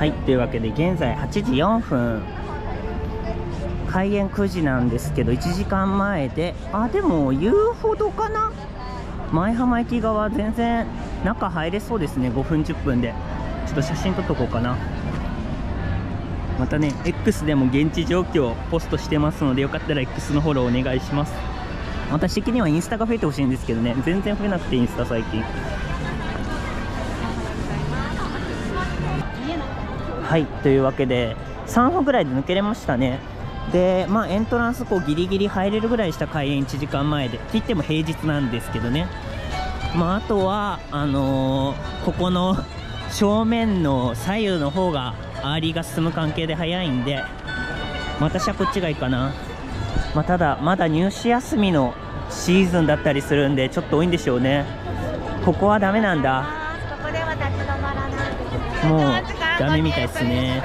はい、というわけで現在8時4分開園9時なんですけど、1時間前で、あ、でも言うほどかな、舞浜駅側全然中入れそうですね。5分10分でちょっと写真撮っとこうかな。またね X でも現地状況をポストしてますので、よかったら X のフォローお願いします。私的にはインスタが増えてほしいんですけどね、全然増えなくてインスタ最近。はい、というわけで3歩ぐらいで抜けれましたね。で、まあ、エントランスこうギリギリ入れるぐらいした開園1時間前でって言っても平日なんですけどね、まあ、あとはここの正面の左右の方がアーリーが進む関係で早いんで、私はこっちがいいかな。まあ、ただまだ入試休みのシーズンだったりするんでちょっと多いんでしょうね。ここはダメなんだ、ここでは立ち止まらない、もうダメみたいですね。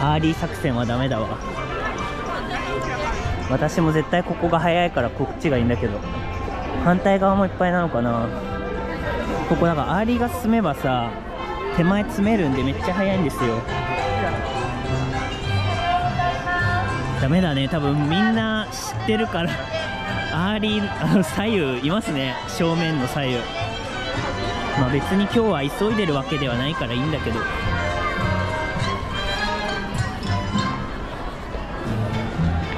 アーリー作戦はダメだわ。私も絶対ここが早いからこっちがいいんだけど、反対側もいっぱいなのかな。ここだからアーリーが進めばさ、手前詰めるんでめっちゃ早いんですよ。ダメだね、多分みんな知ってるから。アーリー左右いますね、正面の左右。まあ別に今日は急いでるわけではないからいいんだけど。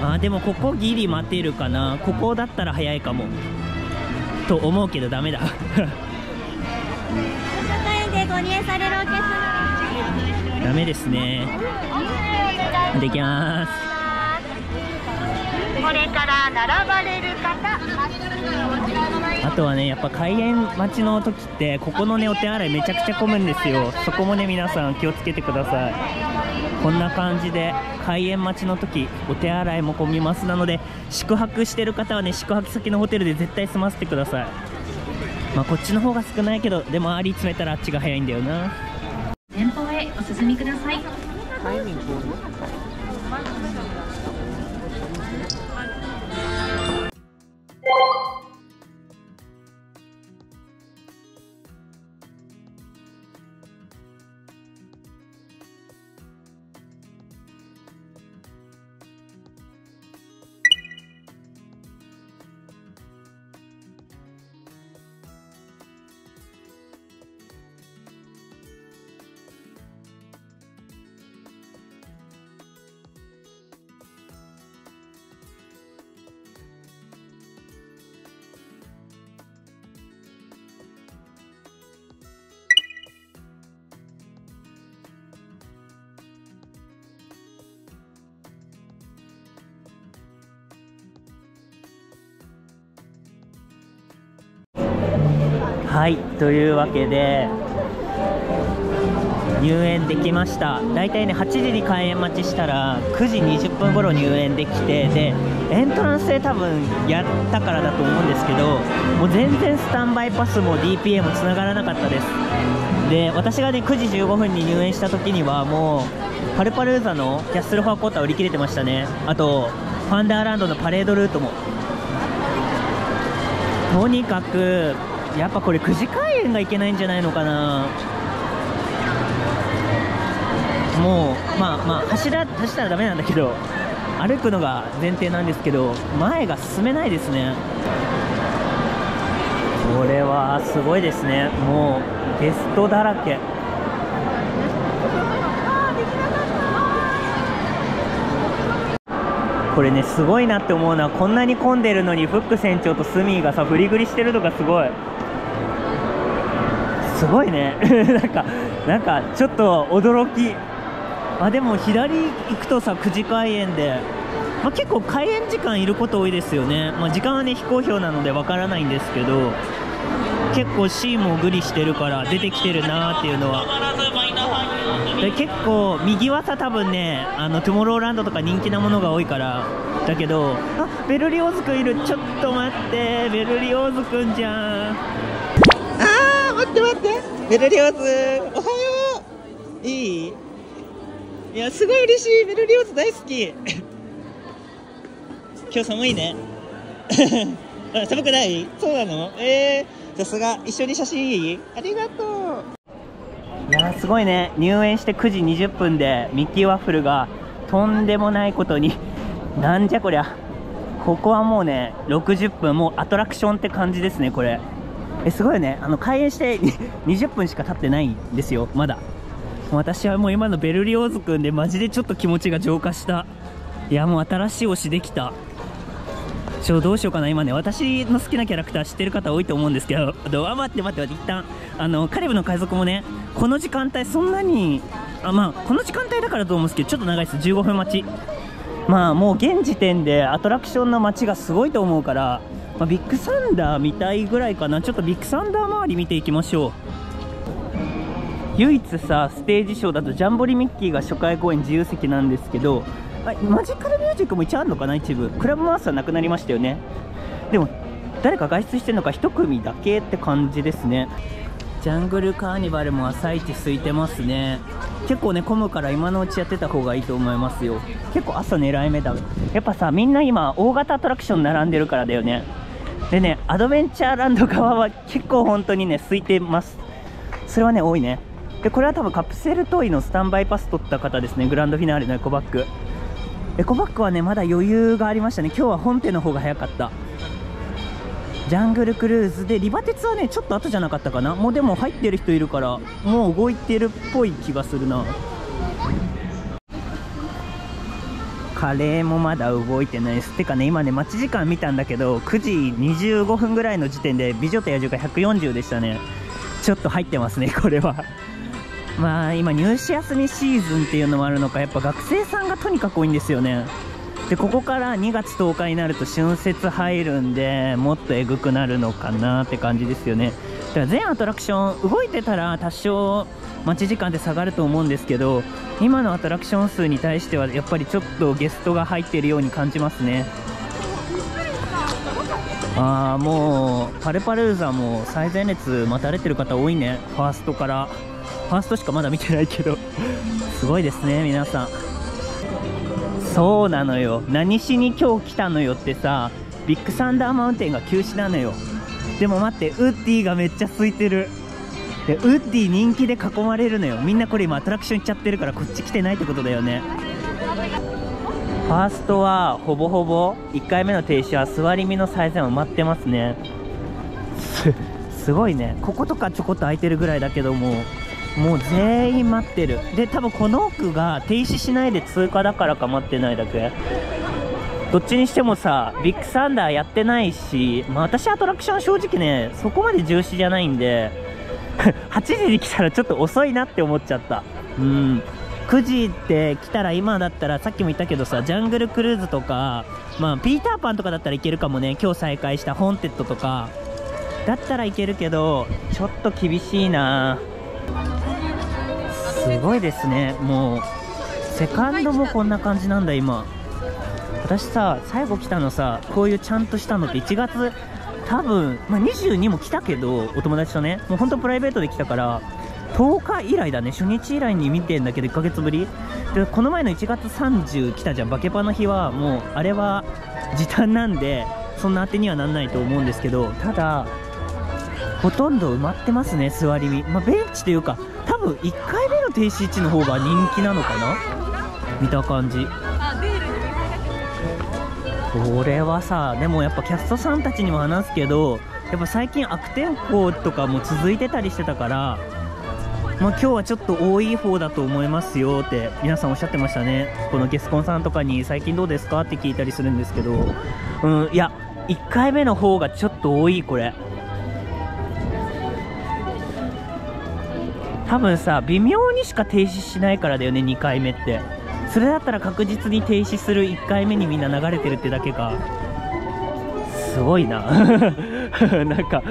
あ、でもここギリ待てるかな。ここだったら早いかもと思うけどダメだ。ダメですね。できます。これから並ばれる方。あとはね、やっぱ開園待ちの時ってここのねお手洗いめちゃくちゃ混むんですよ。そこもね皆さん気をつけてください。こんな感じで開園待ちの時お手洗いも混みます。なので宿泊してる方はね、宿泊先のホテルで絶対済ませてください。まあこっちの方が少ないけど、でもアーリー詰めたらあっちが早いんだよな。前方へお進みください。はい、というわけで入園できました。だいたいね8時に開園待ちしたら9時20分頃入園できて、でエントランスで多分やったからだと思うんですけど、もう全然スタンバイパスも DPA もつながらなかったです。で私がね9時15分に入園した時にはもうパルパルーザのキャッスルフォアコーター売り切れてましたね。あとファンダーランドのパレードルートも。とにかくやっぱこれ9時開園がいけないんじゃないのかな。もうまあ走ったらダメなんだけど、歩くのが前提なんですけど前が進めないですね。これはすごいですね、もうゲストだらけ。これねすごいなって思うのは、こんなに混んでるのにフック船長とスミーがさ振りぐりしてるのがすごい。すごいね。なんかちょっと驚き。あ、でも左行くとさ9時開園で、まあ、結構開園時間いること多いですよね。まあ、時間はね非公表なのでわからないんですけど、結構 C もグリしてるから出てきてるなーっていうのは。で結構右はさ多分ねトゥモローランドとか人気なものが多いからだけど、あ、ベルリオーズくんいる、ちょっと待って、ベルリオーズくんじゃん。待って、ベルリオーズおはよう。いやすごい嬉しい、ベルリオーズ大好き。今日寒いね。寒くない？そうなの？さすが。一緒に写真いい？ありがとう。いやー、すごいね、入園して9時20分でミッキーワッフルがとんでもないことに、なんじゃこりゃ、ここはもうね60分、もうアトラクションって感じですねこれ。すごいね、開園して20分しか経ってないんですよまだ。私はもう今のベルリオーズくんでマジでちょっと気持ちが浄化した。いやもう新しい推しできた。どうしようかな。今ね、私の好きなキャラクター知ってる方多いと思うんですけど、待って一旦カリブの海賊もね、この時間帯そんなにまあこの時間帯だからと思うんですけど、ちょっと長いです。15分待ち。まあもう現時点でアトラクションの街がすごいと思うから、まあ、ビッグサンダー見たいぐらいかな。ちょっとビッグサンダー周り見ていきましょう。唯一さ、ステージショーだとジャンボリミッキーが初回公演自由席なんですけど、マジカルミュージックも一応あるのかな。一部クラブマウスはなくなりましたよね。でも誰か外出してるのか一組だけって感じですね。ジャングルカーニバルも朝一空いてますね。結構ね混むから今のうちやってた方がいいと思いますよ。結構朝狙い目だ。やっぱさ、みんな今大型アトラクション並んでるからだよね。でね、アドベンチャーランド側は結構本当にね空いてます。それはね多いね。でこれは多分カプセルトイのスタンバイパス取った方ですね。グランドフィナーレのエコバッグ。エコバッグはねまだ余裕がありましたね。今日は本店の方が早かった。ジャングルクルーズでリバ鉄はねちょっと後じゃなかったかな。もうでも入ってる人いるからもう動いてるっぽい気がするな。カレーもまだ動いてないです。てかね、今ね待ち時間見たんだけど9時25分ぐらいの時点で美女と野獣が140でしたね。ちょっと入ってますねこれは。まあ今入試休みシーズンっていうのもあるのか、やっぱ学生さんがとにかく多いんですよね。でここから2月10日になると春節入るんで、もっとえぐくなるのかなって感じですよね。だから全アトラクション動いてたら多少待ち時間で下がると思うんですけど、今のアトラクション数に対してはやっぱりちょっとゲストが入っているように感じますね。ああもうパルパルーザも最前列待たれてる方多いね。ファーストから、ファーストしかまだ見てないけどすごいですね皆さん。そうなのよ、何しに今日来たのよってさ、ビッグサンダーマウンテンが休止なのよ。でも待って、ウッディがめっちゃ空いてる。でウッディ人気で囲まれるのよ。みんなこれ今アトラクション行っちゃってるからこっち来てないってことだよね。ファーストはほぼほぼ1回目の停止は座り身の最前は埋まってますね。すごいね。こことかちょこっと空いてるぐらいだけども、もう全員待ってる。で多分この奥が停止しないで通過だからか待ってないだけ。どっちにしてもさ、ビッグサンダーやってないし、まあ、私アトラクション正直ねそこまで重視じゃないんで8時に来たらちょっと遅いなって思っちゃった。うん、9時って来たら、今だったらさっきも言ったけどさ、ジャングルクルーズとか、まあ、ピーターパンとかだったらいけるかもね。今日再開したホーンテッドとかだったらいけるけど、ちょっと厳しいな。すごいですね。もうセカンドもこんな感じなんだ今。私さ最後来たのさ、こういうちゃんとしたのって1月、多分、まあ、22も来たけどお友達とね、もうほんとプライベートで来たから10日以来だね。初日以来に見てんだけど1ヶ月ぶりで、この前の1月30来たじゃん、バケパの日は。もうあれは時短なんでそんな当てにはなんないと思うんですけど、ただほとんど埋まってますね座り身。まあ、ベンチというか多分1回目の停止位置の方が人気なのかな、見た感じ。これはさ、でもやっぱキャストさんたちにも話すけど、やっぱ最近悪天候とかも続いてたりしてたから、まあ、今日はちょっと多い方だと思いますよって皆さんおっしゃってましたね。このゲスコンさんとかに最近どうですかって聞いたりするんですけど、いや1回目の方がちょっと多い。これ多分さ微妙にしか停止しないからだよね2回目って。それだったら確実に停止する1回目にみんな流れてるってだけか。すごいななんか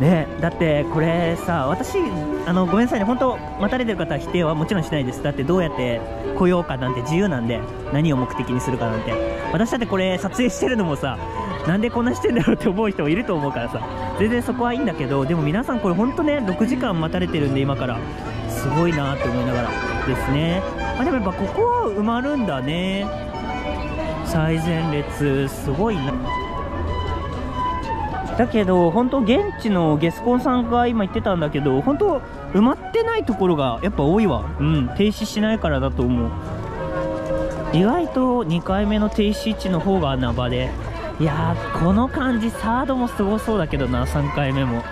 ね、だってこれさ、私ごめんなさいね、本当待たれてる方は否定はもちろんしないです。だってどうやって来ようかなんて自由なんで、何を目的にするかなんて。私だってこれ撮影してるのもさ、なんでこんなしてんだろうって思う人もいると思うからさ、全然そこはいいんだけど、でも皆さんこれ本当ね6時間待たれてるんで今から、すごいなって思いながらですね。あ、でもやっぱここは埋まるんだね最前列。すごいな。だけど本当現地のゲスコンさんが今言ってたんだけど、本当埋まってないところがやっぱ多いわ。うん、停止しないからだと思う。意外と2回目の停止位置の方が穴場で、いやーこの感じサードもすごそうだけどな、3回目も。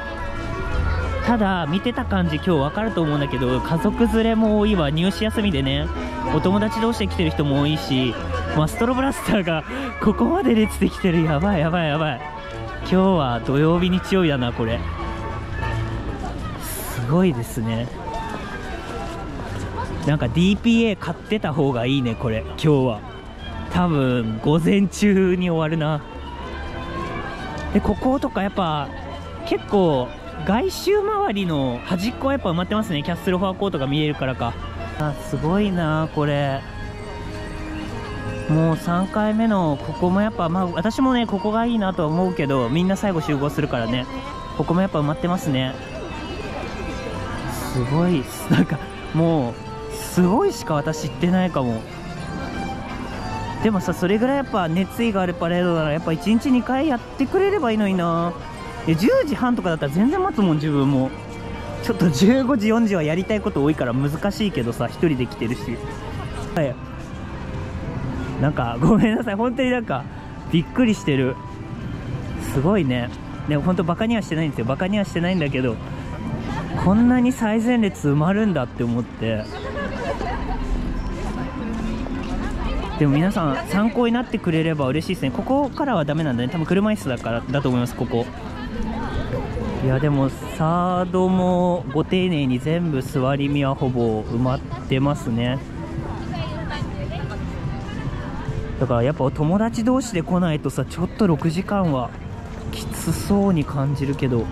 ただ見てた感じ今日わかると思うんだけど、家族連れも多いわ。入試休みでね、お友達同士で来てる人も多いし、マストロブラスターがここまで列できてる。やばいやばいやばい。今日は土曜日日曜日だなこれ。すごいですね。なんか DPA 買ってた方がいいねこれ。今日は多分午前中に終わるな。でこことかやっぱ結構外周周りの端っこはやっぱ埋まってますね。キャッスルフォアコートが見えるからか。あ、すごいなこれ。もう3回目のここもやっぱ、まあ私もねここがいいなとは思うけど、みんな最後集合するからね。ここもやっぱ埋まってますね。すごい、なんかもうすごいしか私言ってないかも。でもさ、それぐらいやっぱ熱意があるパレードならやっぱ1日2回やってくれればいいのにな。10時半とかだったら全然待つもん自分も。ちょっと15時4時はやりたいこと多いから難しいけどさ、1人で来てるし。はい、なんかごめんなさい、本当になんかびっくりしてる。すごいね。でも本当バカにはしてないんですよ、バカにはしてないんだけど、こんなに最前列埋まるんだって思って。でも皆さん参考になってくれれば嬉しいですね。ここからはダメなんだね、多分車椅子だからだと思いますここ。いやでもサードもご丁寧に全部座り身はほぼ埋まってますね。だからやっぱ友達同士で来ないとさ、ちょっと6時間はきつそうに感じるけど、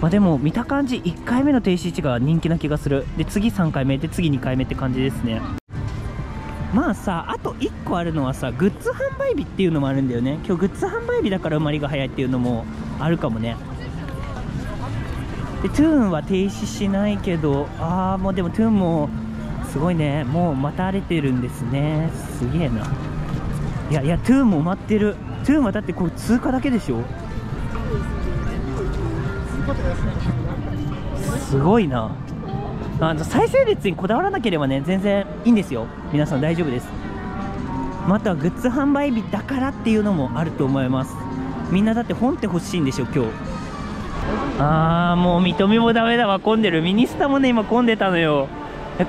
まあでも見た感じ1回目の停止位置が人気な気がする。で次3回目で次2回目って感じですね。まあさ、あと1個あるのはさ、グッズ販売日っていうのもあるんだよね。今日グッズ販売日だから埋まりが早いっていうのもあるかもね。でトゥーンは停止しないけど、ああもうでもトゥーンもすごいね、もう待たれてるんですね。すげえな。いやいや、トゥーンも埋まってる。トゥーンはだってこう通過だけでしょ。すごいな。再生率にこだわらなければね全然いいんですよ、皆さん大丈夫です。またグッズ販売日だからっていうのもあると思います。みんなだって本って欲しいんでしょ今日。ああもう三富もダメだわ、混んでる。ミニスタもね今混んでたのよ。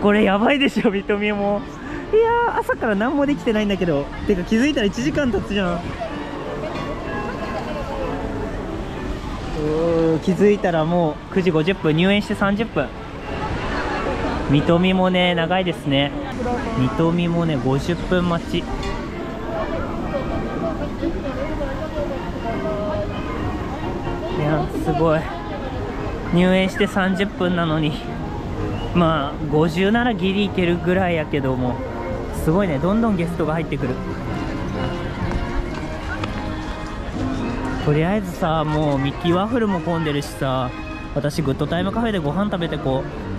これやばいでしょ三富も。いやー朝から何もできてないんだけど、てか気づいたら1時間経つじゃん。気づいたらもう9時50分、入園して30分。三富もね長いですね。三富もね50分待ち。いやすごい、入園して30分なのに、まあ50ならギリいけるぐらいやけども、すごいね、どんどんゲストが入ってくる。とりあえずさ、もうミッキーワッフルも混んでるしさ、私グッドタイムカフェでご飯食べてこう。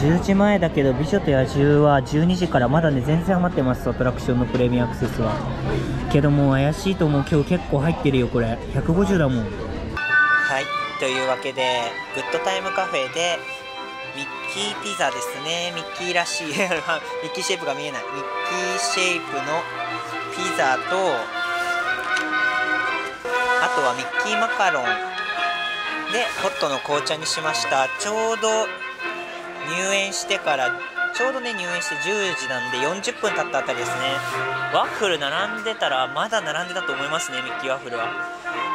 10時前だけど美女と野獣は12時からまだね全然余ってます。アトラクションのプレミアアクセスはけども怪しいと思う。今日結構入ってるよこれ、150だもん。はい、というわけでグッドタイムカフェでミッキーピザですね。ミッキーらしいミッキーシェイプが見えない、ミッキーシェイプのピザと、あとはミッキーマカロンでホットの紅茶にしました。ちょうど入園してからちょうどね入園して10時なんで40分経ったあたりですね。ワッフル並んでたらまだ並んでたと思いますね、ミッキーワッフルは。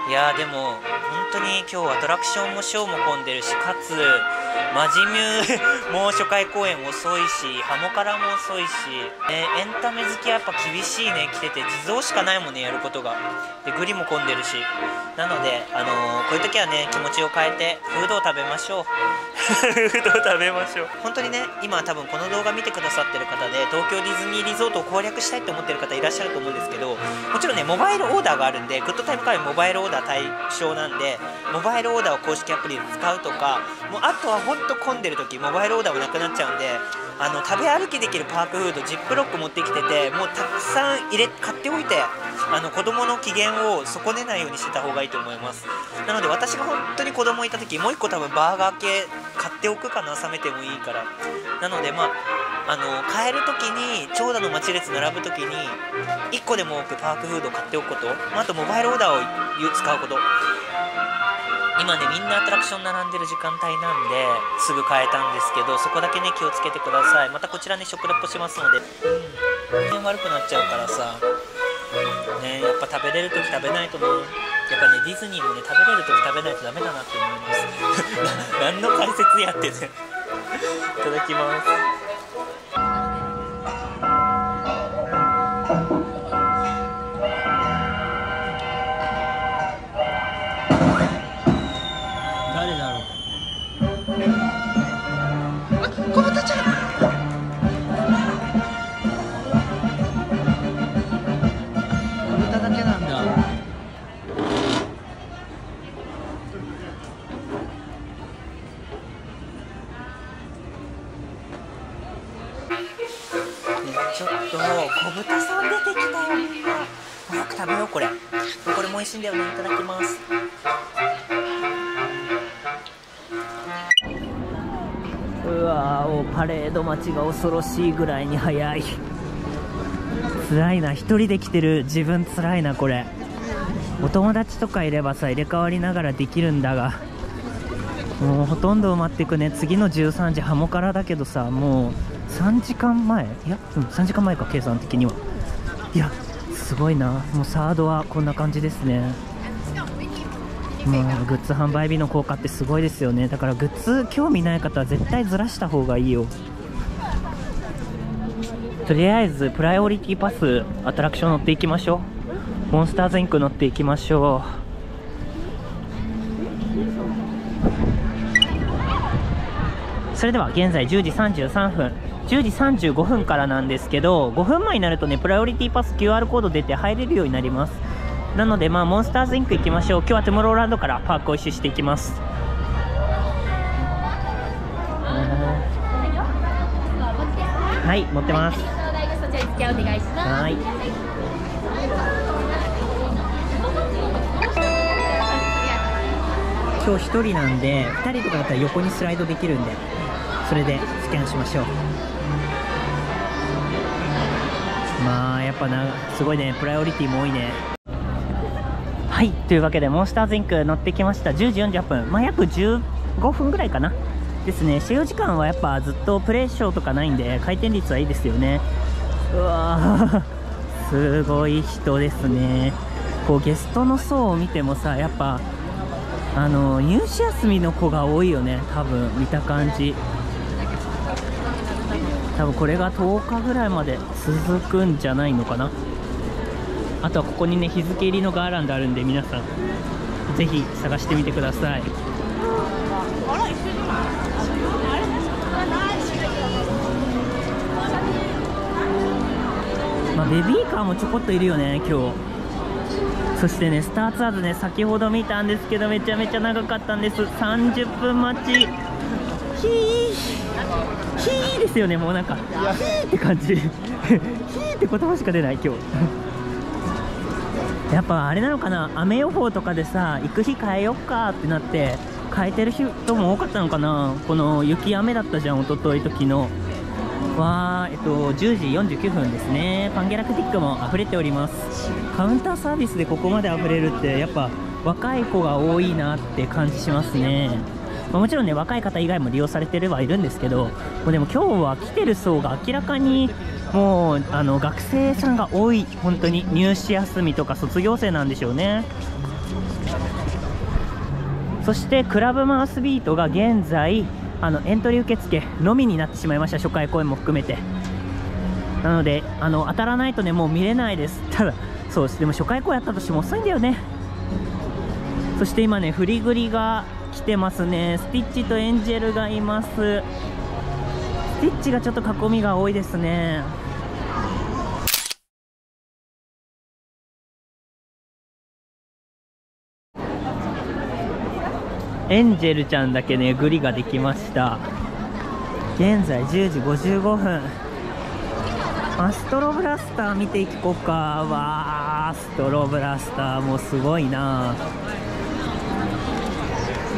いやーでも本当に今日アトラクションもショーも混んでるし、かつマジミューもう初回公演遅いし、ハモカラも遅いし、エンタメ好きはやっぱ厳しいね。来てて地蔵しかないもんねやることが。でグリも混んでるし、なのでこういう時はね気持ちを変えてフードを食べましょうフードを食べましょう。本当にね今多分この動画見てくださってる方で東京ディズニーリゾートを攻略したいと思ってる方いらっしゃると思うんですけど、もちろんねモバイルオーダーがあるんで、グッドタイムカフェモバイルオーダー対象なんで、モバイルオーダーを公式アプリで使うとか、もうあとは本当混んでる時モバイルオーダーもなくなっちゃうんで、食べ歩きできるパークフードジップロック持ってきてて、もうたくさん買っておいて、子供の機嫌を損ねないようにしてた方がいいと思います。なので私が本当に子供いた時、もう1個多分バーガー系買っておくかな、冷めてもいいから。なのでまあ買える時に、長蛇の待ち列並ぶ時に1個でも多くパークフードを買っておくこと、あとモバイルオーダーを使うこと。今ねみんなアトラクション並んでる時間帯なんですぐ買えたんですけど、そこだけね気をつけてください。またこちらね食レポしますので、悪くなっちゃうからさ、ね、やっぱ食べれる時食べないとね、やっぱねディズニーもね食べれる時食べないとダメだなって思います。何の解説やってね。いただきます。ちょっと小豚さん出てきたよ。みんな早く食べよう。これも美味しいんだよね。いただきます。うわー、パレード待ちが恐ろしいぐらいに早い。辛いな、一人で来てる自分辛いな。これお友達とかいればさ、入れ替わりながらできるんだが、もうほとんど埋まってくね。次の13時ハモからだけどさ、もう3時間前、いや、3時間前か、計算的には。いや、すごいな。もうサードはこんな感じですね。もうグッズ販売日の効果ってすごいですよね。だからグッズ興味ない方は絶対ずらした方がいいよ。とりあえずプライオリティパス、アトラクション乗っていきましょう。モンスターズインク乗っていきましょう。それでは現在10時33分、10時35分からなんですけど、5分前になるとね、プライオリティパス QR コード出て入れるようになります。なので、まあ、モンスターズインク行きましょう。今日はトゥモローランドからパークを一周していきます。はい、持ってます。はい。今日1人なんで、2人とかだったら横にスライドできるんで、それでスキャンしましょう。まあやっぱな、すごいね、プライオリティも多いね。はい、というわけでモンスターズインク乗ってきました。10時48分、まあ約15分ぐらいかなですね。使用時間はやっぱずっとプレイショーとかないんで、回転率はいいですよね。うわーすごい人ですね。こうゲストの層を見てもさ、やっぱ入試休みの子が多いよね、多分見た感じ。多分これが10日ぐらいまで続くんじゃないのかな。あとはここにね、日付入りのガーランドあるんで、皆さんぜひ探してみてください。まあ、ベビーカーもちょこっといるよね、今日。そしてね、スターツアーズね、先ほど見たんですけど、めちゃめちゃ長かったんです。30分待ち。ヒーヒーですよね。もうなんかヒーって感じ。ヒーって言葉しか出ない今日。やっぱあれなのかな、雨予報とかでさ、行く日変えよっかってなって変えてる人も多かったのかな。この雪雨だったじゃん、一昨日と昨日は。10時49分ですね。パンゲラクティックも溢れております。カウンターサービスでここまで溢れるって、やっぱ若い子が多いなって感じしますね。まあ、もちろんね、若い方以外も利用されてるはいるんですけど、もうでも今日は来てる層が明らかにもう学生さんが多い。本当に入試休みとか卒業生なんでしょうね。そしてクラブマウスビートが現在エントリー受付のみになってしまいました。初回公演も含めて。なので当たらないとね、もう見れないです。ただそうでも初回公演やったとしても遅いんだよね。そして今ね、フリグリが来てますね。スティッチとエンジェルがいます。スティッチがちょっと囲みが多いですね。エンジェルちゃんだけね、グリができました。現在10時55分。アストロブラスター見ていこうか。わー、アストロブラスターもすごいな。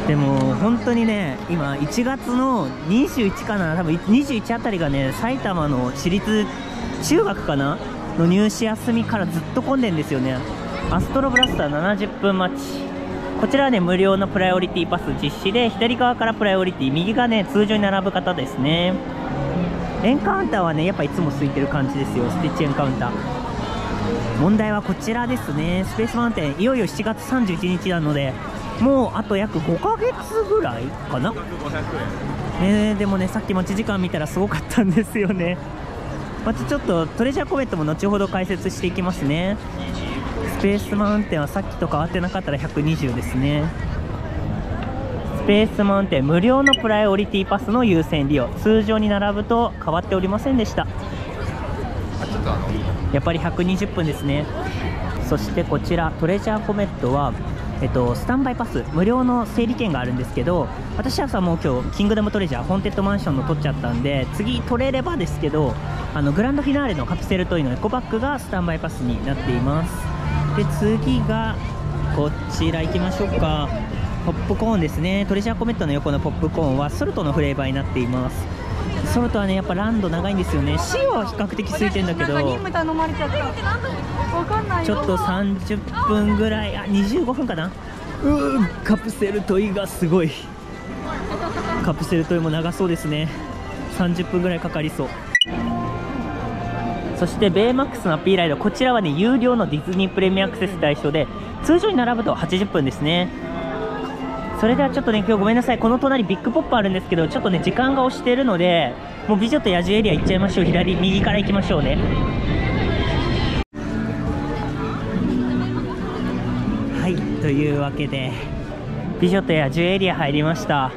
でも本当にね、今1月の21かな、多分21あたりがね、埼玉の私立中学かなの入試休みからずっと混んでんですよね。アストロブラスター70分待ち。こちらはね、無料のプライオリティパス実施で、左側からプライオリティ、右がね、通常に並ぶ方ですね。エンカウンターはね、やっぱいつも空いてる感じですよ、スティッチエンカウンター。問題はこちらですね。スペースマウンテン、いよいよ7月31日なので、もうあと約5ヶ月ぐらいかな。でもね、さっき待ち時間見たらすごかったんですよね。またちょっとトレジャーコメントも後ほど解説していきますね。スペースマウンテンはさっきと変わってなかったら120ですね。スペースマウンテン、無料のプライオリティパスの優先利用、通常に並ぶと変わっておりませんでした。やっぱり120分ですね。そしてこちらトレジャーコメットは、スタンバイパス、無料の整理券があるんですけど、私はさ、もう今日キングダムトレジャーホーンテッドマンションの取っちゃったんで、次取れればですけど、グランドフィナーレのカプセルトイのエコバッグがスタンバイパスになっています。で、次がこちら行きましょうか。ポップコーンですね。トレジャーコメットの横のポップコーンはソルトのフレーバーになっています。ソルトはね、やっぱランド長いんですよね。 C は比較的空いてんだけど、ちょっと30分ぐらい、あ、25分かな。カプセルトイがすごい。カプセルトイも長そうですね。30分ぐらいかかりそう。そしてベイマックスのアッピーライド、こちらはね、有料のディズニープレミアアクセス対象で、通常に並ぶと80分ですね。それではちょっとね、今日ごめんなさい、この隣ビッグポップあるんですけど、ちょっとね時間が押してるので、もう美女と野獣エリア行っちゃいましょう。左、右から行きましょうね。はい、というわけで美女と野獣エリア入りました。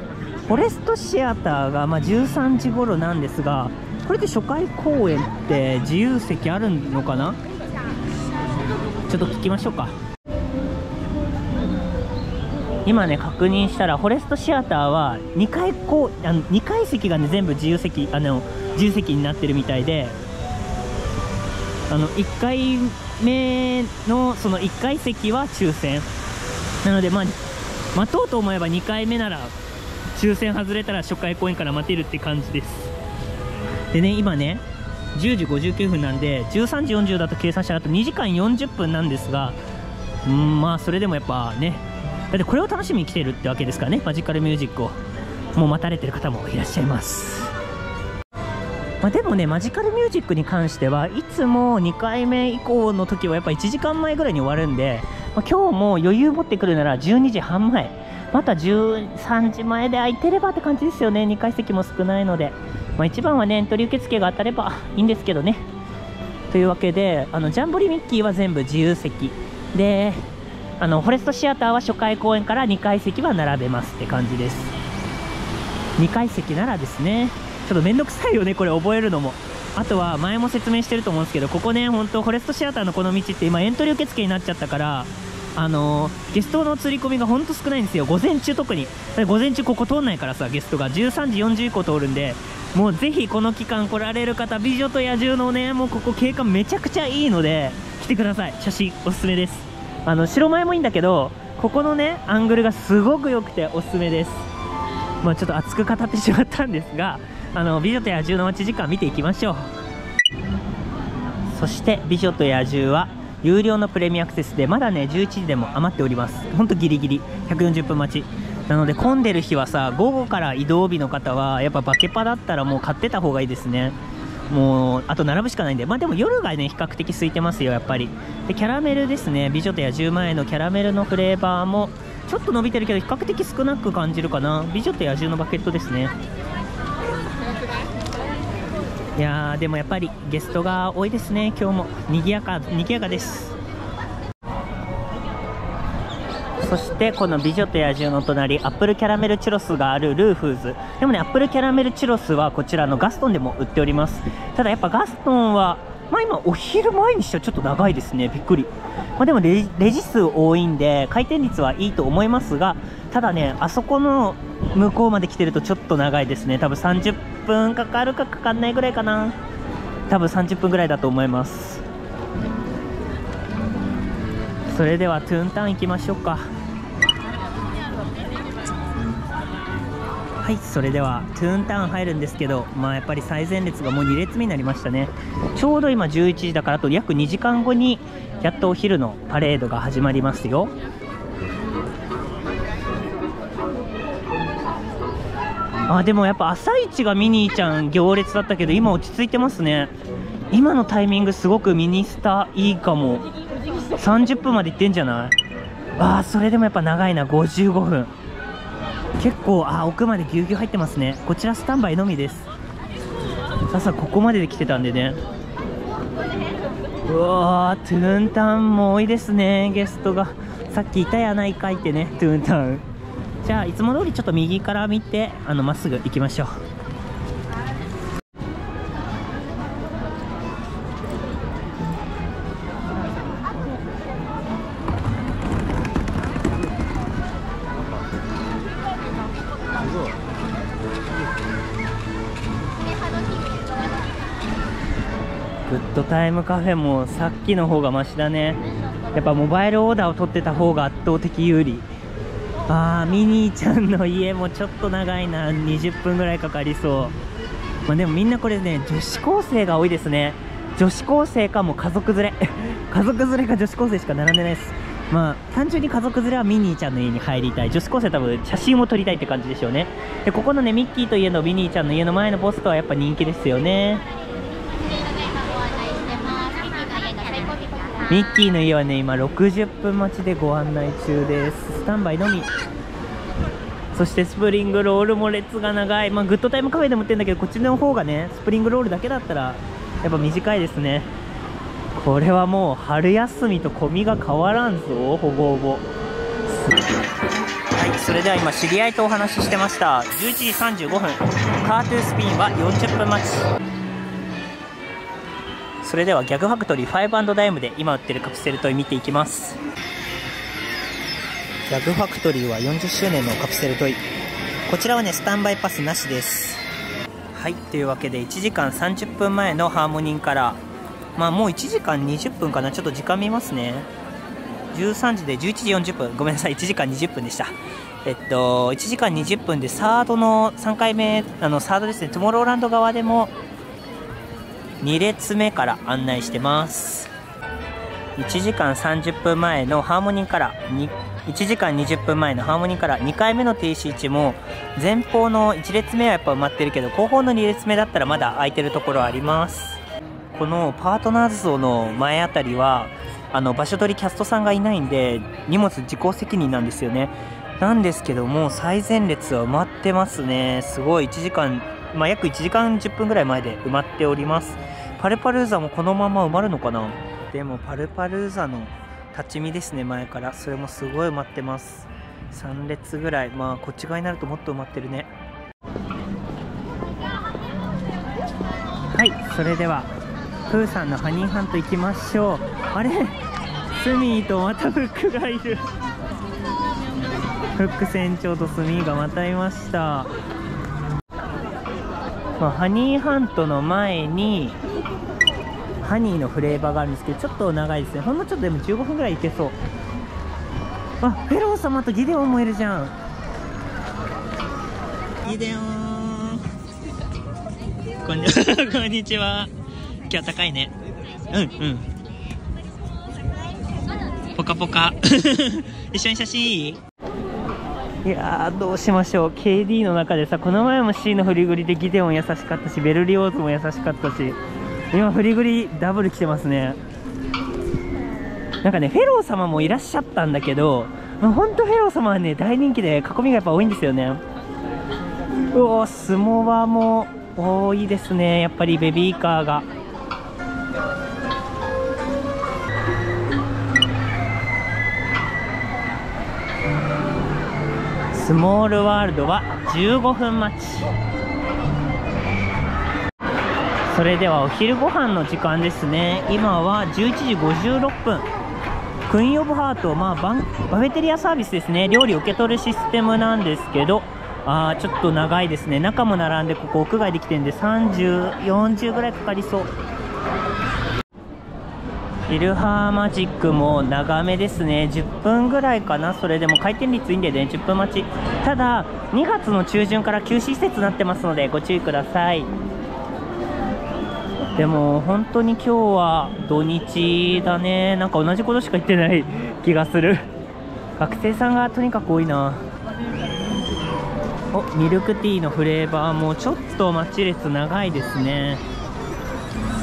フォレストシアターが、まあ、13時頃なんですが、これで初回公演って自由席あるのかな。ちょっと聞きましょうか。今ね、確認したらフォレストシアターは2階席がね、全部自由席になってるみたいで、1回目のその1階席は抽選なので、まあ、待とうと思えば2回目なら抽選外れたら初回公演から待てるって感じです。でね、今ね10時59分なんで、13時40だと計算したらあと2時間40分なんですが、まあそれでもやっぱね、だってこれを楽しみに来てるってわけですからね。マジカルミュージックをもう待たれてる方もいらっしゃいます。まあ、でもね、マジカルミュージックに関してはいつも2回目以降の時はやっぱ1時間前ぐらいに終わるんで、まあ、今日も余裕持ってくるなら12時半前、また13時前で空いてればって感じですよね。2階席も少ないので、まあ、一番はねエントリー受付が当たればいいんですけどね。というわけで、ジャンボリミッキーは全部自由席で、フォレストシアターは初回公演から2階席は並べますって感じです。2階席ならですね、ちょっと面倒くさいよね、これ覚えるのも。あとは前も説明してると思うんですけど、ここね、本当フォレストシアターのこの道って今エントリー受付になっちゃったから、ゲストの釣り込みが本当少ないんですよ。午前中、特に午前中ここ通んないからさ、ゲストが13時40以降通るんで、もうぜひこの期間来られる方、美女と野獣のね、もうここ景観めちゃくちゃいいので来てください。写真おすすめです。白前もいいんだけど、ここのねアングルがすごく良くておすすめです。まあ、ちょっと熱く語ってしまったんですが、美女と野獣の待ち時間見ていきましょう。そして美女と野獣は有料のプレミアアクセスで、まだね11時でも余っております。ほんとギリギリ140分待ちなので、混んでる日はさ、午後から移動日の方はやっぱバケパだったらもう買ってた方がいいですね。もうあと並ぶしかないんで、まあ、でも夜がね比較的空いてますよ、やっぱり。で、キャラメルですね、美女と野獣前のキャラメルのフレーバーもちょっと伸びてるけど比較的少なく感じるかな。美女と野獣のバケットですね。いやー、でもやっぱりゲストが多いですね。今日もにぎやかです。そしてこの美女と野獣の隣、アップルキャラメルチュロスがあるルーフーズ。でもね、アップルキャラメルチュロスはこちらのガストンでも売っております。ただやっぱガストンはまあ、今、お昼前にしてはちょっと長いですね、びっくり。まあ、でもレジ数多いんで、回転率はいいと思いますが、ただね、あそこの向こうまで来てるとちょっと長いですね、多分30分かかるかかかんないぐらいかな、多分30分ぐらいだと思います。それではトゥーンタウン行きましょうか。はい、それではトゥーンタウン入るんですけど、まあやっぱり最前列がもう2列目になりましたね。ちょうど今11時だから、あと約2時間後にやっとお昼のパレードが始まりますよ。あ、でもやっぱ朝一がミニーちゃん行列だったけど、今落ち着いてますね。今のタイミングすごくミニスタいいかも。30分までいってんじゃない？あー、それでもやっぱ長いな、55分。結構、あ、奥までぎゅうぎゅう入ってますね。こちらスタンバイのみです。朝ここまでで来てたんでね。うわー、トゥーンタウンも多いですね、ゲストが。さっきいたやないかいってね、トゥーンタウン。じゃあいつも通りちょっと右から見て、まっすぐ行きましょう。グッドタイムカフェもさっきの方がマシだね。やっぱモバイルオーダーを取ってた方が圧倒的有利。あー、ミニーちゃんの家もちょっと長いな、20分ぐらいかかりそう。まあ、でもみんなこれね、女子高生が多いですね。女子高生かも家族連れ家族連れか女子高生しか並んでないです。まあ単純に家族連れはミニーちゃんの家に入りたい、女子高生多分写真も撮りたいって感じでしょうね。でここのね、ミッキーと家のミニーちゃんの家の前のポストはやっぱ人気ですよね。ミッキーの家はね、今60分待ちでご案内中です。スタンバイのみ。そしてスプリングロールも列が長い。まあグッドタイムカフェでも売ってるんだけど、こっちの方がね、スプリングロールだけだったらやっぱ短いですね。これはもう春休みと込みが変わらんぞ、ほぼほぼ。はい、それでは今知り合いとお話ししてました。11時35分、カートゥースピンは40分待ち。それではギャグファクトリー 5& ダイムで今売ってるカプセルトイ見ていきます。ギャグファクトリーは40周年のカプセルトイ、こちらはねスタンバイパスなしです。はい、というわけで1時間30分前のハーモニーから、まあもう1時間20分かな、ちょっと時間見ますね。13時で11時40分、ごめんなさい、1時間20分でした。1時間20分でサードの3回目、サードですね、トゥモローランド側でも2列目から案内してます。1時間30分前のハーモニーから、1時間20分前のハーモニーから2回目の停止位置も、前方の1列目はやっぱ埋まってるけど、後方の2列目だったらまだ空いてるところあります。このパートナーズ像の前あたりは場所取りキャストさんがいないんで荷物自己責任なんですよね。なんですけども最前列は埋まってますね。すごい1時間、まあ、約1時間10分ぐらい前で埋まっております。パルパルーザもこのまま埋まるのかな。でもパルパルーザの立ち見ですね、前から。それもすごい埋まってます。3列ぐらい、まあこっち側になるともっと埋まってるね。はい、それではプーさんのハニーハント行きましょう。あれ、スミーとまたフックがいるフック船長とスミーがまたいました。まあ、ハニーハントの前にハニーのフレーバーがあるんですけど、ちょっと長いですね。ほんのちょっと、でも15分ぐらいいけそう。あ、フェロー様とギデオンもいるじゃん。ギデオンこんにちは。今日は高いね。うんうん。ポカポカ。一緒に写真いい？いやー、どうしましょう。KD の中でさ、この前も C のフリグリでギデオン優しかったし、ベルリオーズも優しかったし、今フリグリダブル来てますね。なんかね、フェロー様もいらっしゃったんだけど、ほんとフェロー様はね、大人気で囲みがやっぱ多いんですよね。うおー、スモバも多いですね。やっぱりベビーカーが。スモールワールドは15分待ち。それではお昼ご飯の時間ですね。今は11時56分、クイーンオブハート、バフェテリアサービスですね。料理受け取るシステムなんですけど、ちょっと長いですね。中も並んで、ここ屋外できてるんで30、40ぐらいかかりそう。イルハーマジックも長めですね。10分ぐらいかな。それでも回転率いいんでね、10分待ち。ただ2月の中旬から休止施設になってますのでご注意ください。でも本当に今日は土日だね。なんか同じことしか言ってない気がする。学生さんがとにかく多いな。お、ミルクティーのフレーバーもちょっと待ち列長いですね。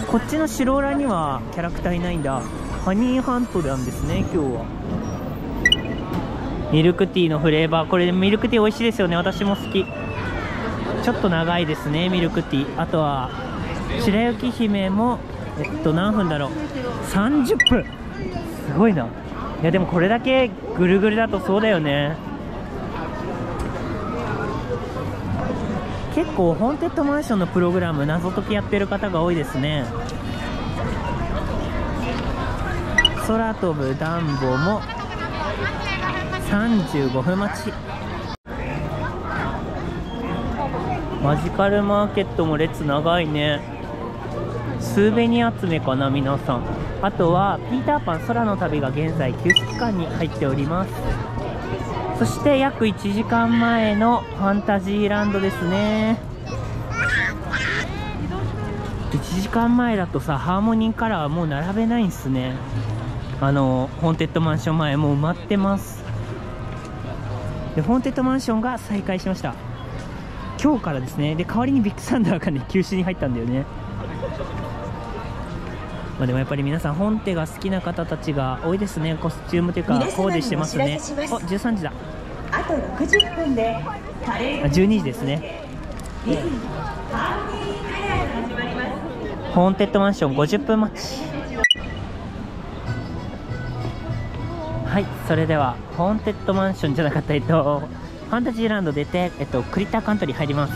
こっちの白浦にはキャラクターいないんだ。ハニーハントなんですね今日は。ミルクティーのフレーバー、これミルクティー美味しいですよね。私も好き。ちょっと長いですねミルクティー。あとは白雪姫も何分だろう、30分。すごいな。いやでもこれだけぐるぐるだとそうだよね。結構ホーンテッドマンションのプログラム謎解きやってる方が多いですね。空飛ぶダンボも35分待ち。マジカルマーケットも列長いね。スーベニア集めかな皆さん。あとはピーターパン空の旅が現在休止期間に入っております。そして約1時間前のファンタジーランドですね。1時間前だとさ、ハーモニーカラーはもう並べないんですね。ホーンテッドマンション前もう埋まってます。でホーンテッドマンションが再開しました、今日からですね。で代わりにビッグサンダーがね休止に入ったんだよね。でもやっぱり皆さん本手が好きな方たちが多いですね。コスチュームというかコーデしてますね。お、13時だ。あと60分でカレー。12時ですね。ホーンテッドマンション50分待ち。はい、それではホーンテッドマンションじゃなかったファンタジーランド出てクリッターカントリー入ります。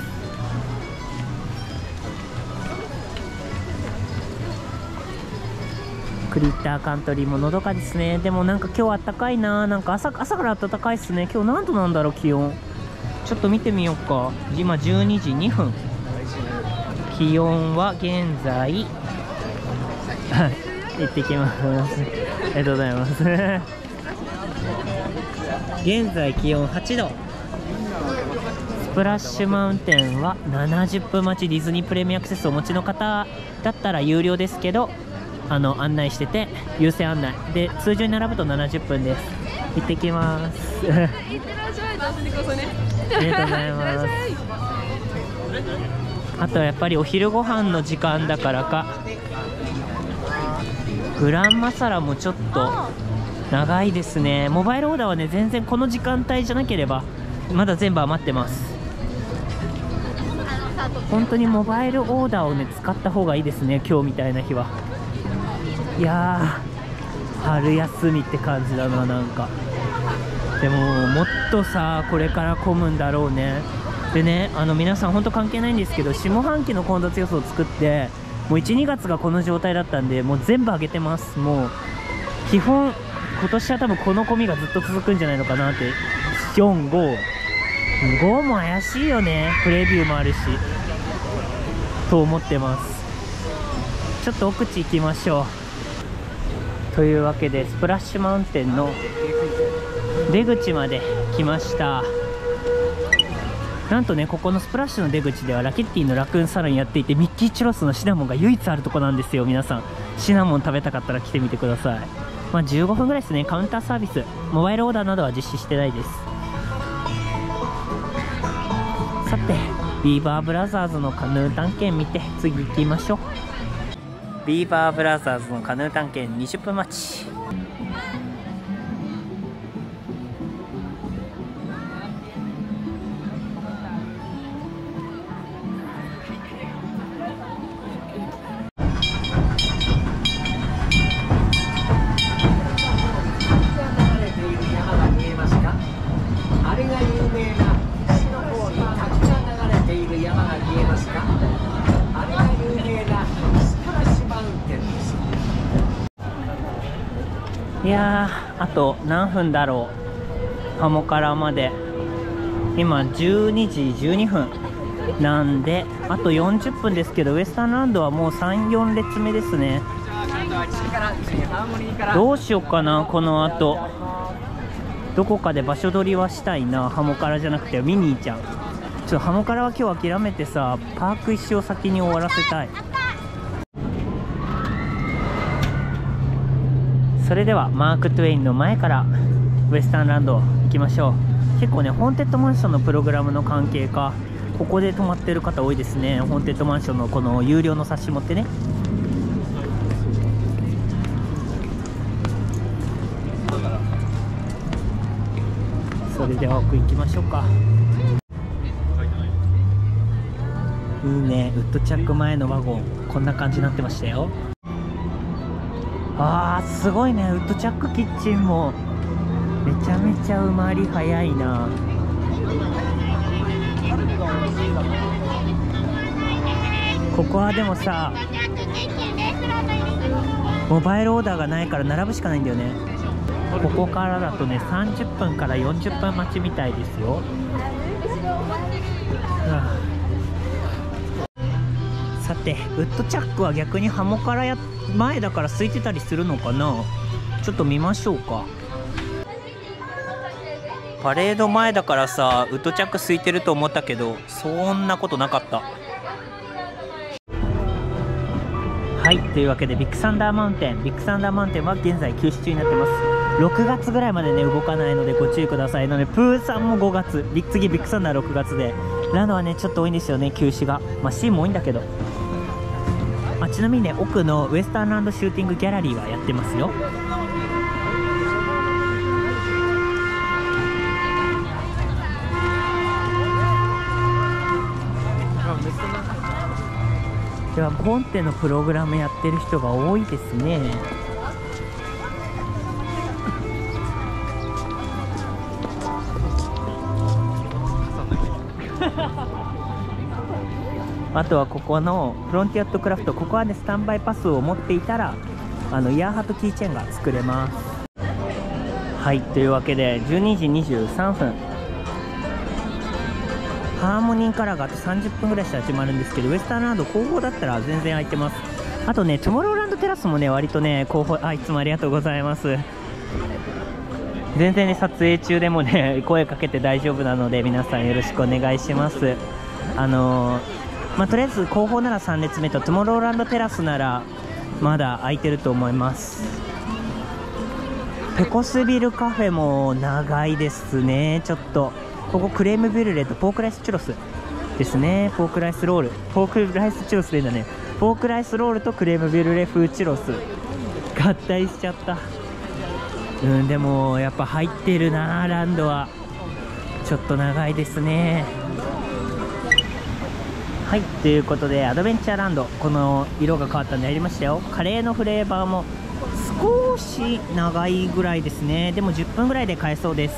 クリッターカントリーものどかですね。でもなんか今日あったかいな。なんか朝から暖かいですね。今日何度なんだろう気温。ちょっと見てみようか。今12時2分、気温は現在行ってきます。ありがとうございます。現在気温8度。スプラッシュマウンテンは70分待ち。ディズニープレミアアクセスをお持ちの方だったら有料ですけど案内してて、優先案内で通常に並ぶと70分です。行ってきます。行ってらっしゃい。遊んでくださいね。ありがとうございます。あとはやっぱりお昼ご飯の時間だからか、グランマサラもちょっと長いですね。モバイルオーダーはね全然この時間帯じゃなければまだ全部余ってます。本当にモバイルオーダーをね使った方がいいですね今日みたいな日は。いやー、春休みって感じだな。なんかでももっとさこれから混むんだろうね。でね、皆さん本当関係ないんですけど、下半期の混雑予想を作ってもう 1,2 月がこの状態だったんで、もう全部上げてます。もう基本今年は多分この混みがずっと続くんじゃないのかなって。4、5、5も怪しいよね。プレビューもあるしと思ってます。ちょっと奥地行きましょう。というわけでスプラッシュマウンテンの出口まで来ました。なんとね、ここのスプラッシュの出口ではラケッティのラクーンサロンやっていて、ミッキーチュロスのシナモンが唯一あるとこなんですよ。皆さんシナモン食べたかったら来てみてください。15分ぐらいですね。カウンターサービス、モバイルオーダーなどは実施してないです。さてビーバーブラザーズのカヌー探検見て次行きましょう。ビーバーブラザーズのカヌー探検20分待ち。あれが有名な西の方にたくさん流れている山が見えますか？あれが有名なやー、あと何分だろう。鴨からまで今12時12分なんで、あと40分ですけど、ウエスタンランドはもう3、4列目ですね。どうしようかな、この後どこかで場所取りはしたいな。ハモカラじゃなくてミニーちゃん。ちょっとハモカラは今日諦めてさ、パーク一周を先に終わらせたい。それではマーク・トゥエインの前からウエスタンランド行きましょう。結構ね、ホーンテッドマンションのプログラムの関係か、ここで泊まってる方多いですね。ホーンテッドマンションのこの有料の冊子持ってね。それでは奥行きましょうか。いいね、ウッドチャック前のワゴンこんな感じになってましたよ。あー、すごいね、ウッドチャックキッチンもめちゃめちゃ埋まり早いな。ここはでもさ、モバイルオーダーがないから並ぶしかないんだよね。ここからだとね、30分から40分待ちみたいですよ。さて、ウッドチャックは逆にハモからや前だから空いてたりするのかな。ちょっと見ましょうか。パレード前だからさ、ウッドチャック空いてると思ったけど、そんなことなかった。はい、というわけでビッグサンダーマウンテン、ビッグサンダーマウンテンは現在休止中になってます。6月ぐらいまでね、動かないのでご注意ください。なのでプーさんも5月、次ビッグサンダー6月で、ランドはねちょっと多いんですよね、休止が。まあシーンも多いんだけど、まあ、ちなみにね、奥のウエスタンランドシューティングギャラリーはやってますよ。ではコンテのプログラムやってる人が多いですね。あとはここのフロンティアットクラフト、ここはねスタンバイパスを持っていたらイヤーハートキーチェーンが作れます。はい、というわけで12時23分、ハーモニーカラーがあと30分ぐらいしたら始まるんですけど、ウエスタンランド後方だったら全然空いてます。あとね、トゥモローランドテラスもね割とね後方、いつもありがとうございます。全然ね撮影中でもね声かけて大丈夫なので、皆さんよろしくお願いします。まあ、とりあえず後方なら3列目と、トゥモローランドテラスならまだ空いてると思います。ペコスビルカフェも長いですね。ちょっとここクレームブリュレとポークライスチュロスですね。ポークライスロール、ポークライスチュロスでいいんだね。ポークライスロールとクレームブリュレ風チュロス合体しちゃった。でもやっぱ入ってるな、ランドは。ちょっと長いですね。はい、ということでアドベンチャーランド、この色が変わったんでやりましたよ。カレーのフレーバーも少し長いぐらいですね。でも10分ぐらいで買えそうです。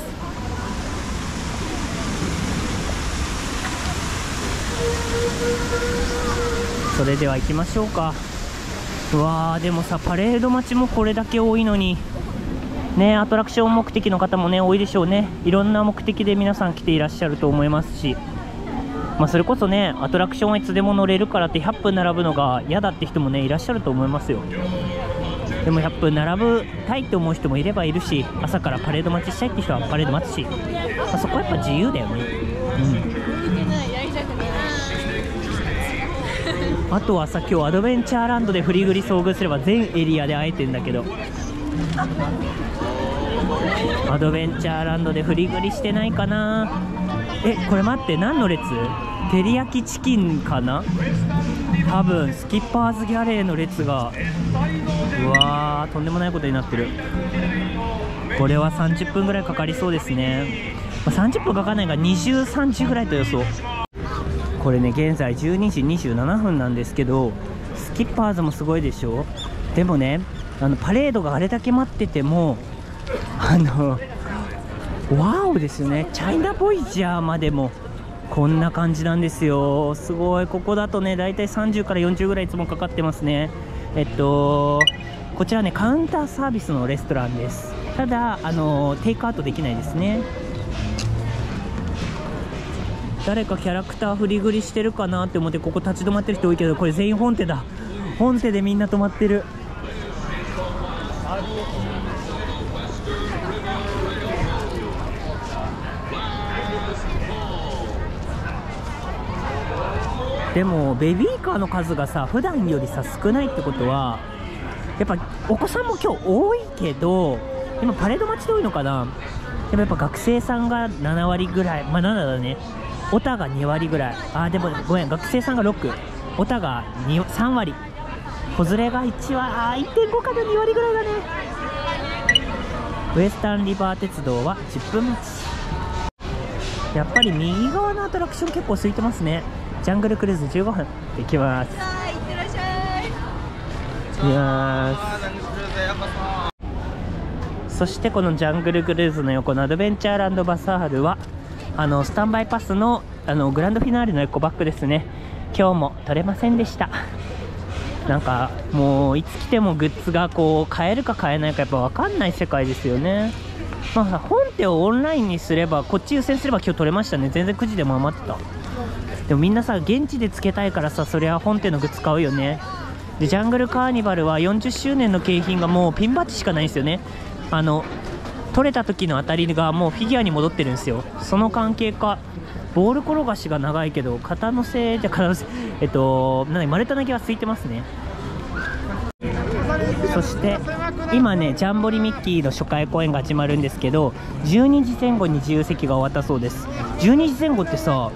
それでは行きましょうか。うわー、でもさ、パレード待ちもこれだけ多いのにね、アトラクション目的の方もね多いでしょうね。いろんな目的で皆さん来ていらっしゃると思いますし、まあ、それこそねアトラクションはいつでも乗れるからって100分並ぶのが嫌だって人もねいらっしゃると思いますよ。でも100分並ぶたいと思う人もいればいるし、朝からパレード待ちしたいって人はパレード待つし、まあ、そこはやっぱ自由だよね。あとはさ、今日アドベンチャーランドでフリグリ遭遇すれば全エリアで会えてんだけど、アドベンチャーランドでフリグリしてないかな。これ待って、何の列？照り焼きチキンかな多分。スキッパーズギャレーの列が、うわー、とんでもないことになってる。これは30分ぐらいかかりそうですね。30分かかんないが23時ぐらいと予想。これね、現在12時27分なんですけど、スキッパーズもすごいでしょ。でもね、パレードがあれだけ待ってても、ワオですよね。チャイナボイジャーまでもこんな感じなんですよ。すごい。ここだとねだいたい30から40ぐらいいつもかかってますね。こちらねカウンターサービスのレストランです。ただテイクアウトできないですね。誰かキャラクター振りぐりしてるかなって思ってここ立ち止まってる人多いけど、これ全員本手だ。本手でみんな止まってる。でもベビーカーの数がさ普段よりさ少ないってことはやっぱお子さんも今日多いけど、今パレード待ちで多いのかな。でもやっぱ学生さんが7割ぐらい、まあ7だね。オタが2割ぐらい、あでもごめん、学生さんが6、オタが3割、子連れが1割、あ 1.5 から2割ぐらいだね。ウエスタンリバー鉄道は10分待ち。やっぱり右側のアトラクション結構空いてますね。ジャングルクルーズ15分できます。いってらっしゃい。いやー。そしてこのジャングルクルーズの横のアドベンチャーランドバサールはスタンバイパスのグランドフィナーレのエコバッグですね。今日も取れませんでした。なんかもういつ来てもグッズがこう買えるか買えないかやっぱ分かんない世界ですよね。まあ本手をオンラインにすればこっち優先すれば今日取れましたね。全然9時でも余ってた。でもみんなさ現地でつけたいからさ、そりゃ本店のグッズ買うよね。でジャングルカーニバルは40周年の景品がもうピンバッジしかないんですよね。取れた時の当たりがもうフィギュアに戻ってるんですよ。その関係かボール転がしが長いけど肩のせいじゃ肩のせい丸太投げは空いてますね。そして今ねジャンボリミッキーの初回公演が始まるんですけど、12時前後に自由席が終わったそうです。12時前後ってさ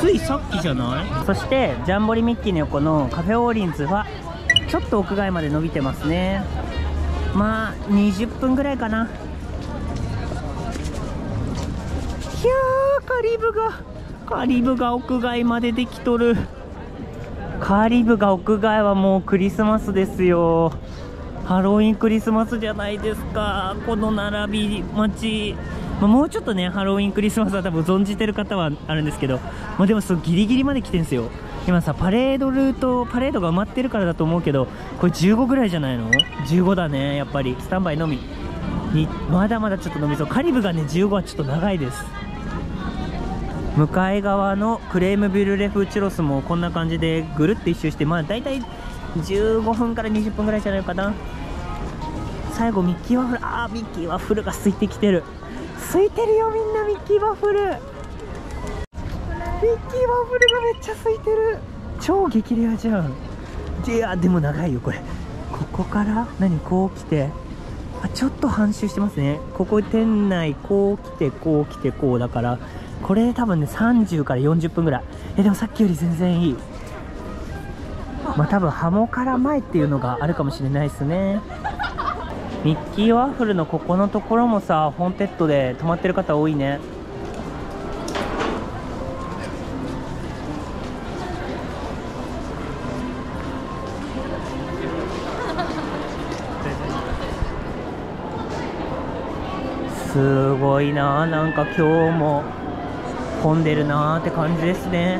ついさっきじゃない？そしてジャンボリミッキーの横のカフェオーリンズはちょっと屋外まで伸びてますね。まあ20分ぐらいかな。ひゃーカリブが屋外までできとる。カリブが屋外はもうクリスマスですよ。ハロウィンクリスマスじゃないですか、この並び待ち。まあもうちょっとねハロウィンクリスマスは多分存じてる方はあるんですけど、まあ、でもそうギリギリまで来てるんですよ。今さパレードが埋まってるからだと思うけど、これ15ぐらいじゃないの ?15 だね。やっぱりスタンバイのみにまだまだちょっと飲みそう。カリブがね15はちょっと長いです。向かい側のクレームビュルレ風チュロスもこんな感じでぐるっと一周して、まあだいたい15分から20分ぐらいじゃないかな。最後ミッキーワッフル、あーミッキーワッフルが空いてきてる。空いてるよみんな。ミッキーワッフル、ミッキーワッフルがめっちゃ空いてる。超激レアじゃん。いやでも長いよこれ。ここから何こう来て、あちょっと半周してますね。ここ店内こう来てこう来てこうだから、これ多分ね30から40分ぐらい。でもさっきより全然いい。まあ多分ハモから前っていうのがあるかもしれないですね。ミッキーワッフルのここのところもさホーンテッドで泊まってる方多いね。すごいな、なんか今日も混んでるなーって感じですね。